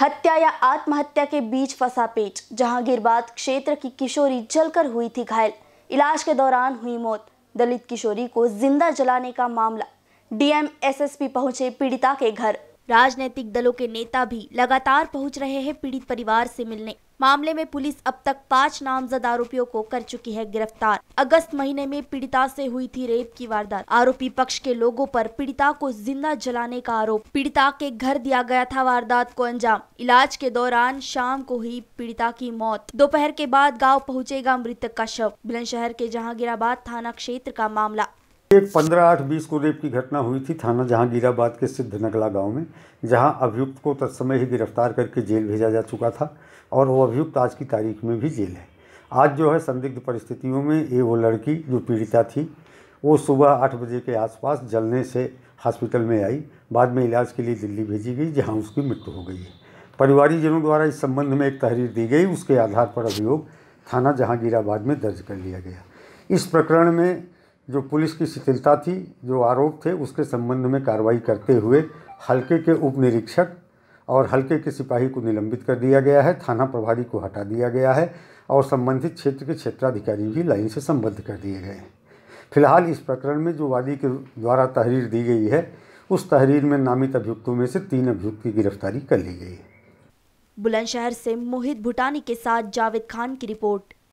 हत्या या आत्महत्या के बीच फंसा पेच। जहांगीराबाद क्षेत्र की किशोरी जलकर हुई थी घायल, इलाज के दौरान हुई मौत। दलित किशोरी को जिंदा जलाने का मामला, डीएमएसएसपी पहुंचे पीड़िता के घर। राजनीतिक दलों के नेता भी लगातार पहुंच रहे हैं पीड़ित परिवार से मिलने। मामले में पुलिस अब तक 5 नामजद आरोपियों को कर चुकी है गिरफ्तार। अगस्त महीने में पीड़िता से हुई थी रेप की वारदात। आरोपी पक्ष के लोगों पर पीड़िता को जिंदा जलाने का आरोप। पीड़िता के घर दिया गया था वारदात को अंजाम। इलाज के दौरान शाम को हुई पीड़िता की मौत। दोपहर के बाद गाँव पहुँचेगा मृतक का शव। बुलंदशहर के जहांगीराबाद थाना क्षेत्र का मामला। एक 15/8/20 को रेप की घटना हुई थी थाना जहांगीराबाद के सिद्धनगला गांव में, जहां अभियुक्त को तत्समय ही गिरफ्तार करके जेल भेजा जा चुका था और वो अभियुक्त आज की तारीख में भी जेल है। आज जो है संदिग्ध परिस्थितियों में ये वो लड़की जो पीड़िता थी वो सुबह 8 बजे के आसपास जलने से हॉस्पिटल में आई, बाद में इलाज के लिए दिल्ली भेजी गई जहाँ उसकी मृत्यु हो गई है। परिवारजनों द्वारा इस संबंध में एक तहरीर दी गई, उसके आधार पर अभियोग थाना जहांगीराबाद में दर्ज कर लिया गया। इस प्रकरण में जो पुलिस की शिथिलता थी, जो आरोप थे, उसके संबंध में कार्रवाई करते हुए हलके के उप निरीक्षक और हलके के सिपाही को निलंबित कर दिया गया है, थाना प्रभारी को हटा दिया गया है और संबंधित क्षेत्र के क्षेत्राधिकारी भी लाइन से संबद्ध कर दिए गए हैं। फिलहाल इस प्रकरण में जो वादी के द्वारा तहरीर दी गई है, उस तहरीर में नामित अभियुक्तों में से 3 अभियुक्त की गिरफ्तारी कर ली गई है। बुलंदशहर से मोहित भूटानी के साथ जावेद खान की रिपोर्ट।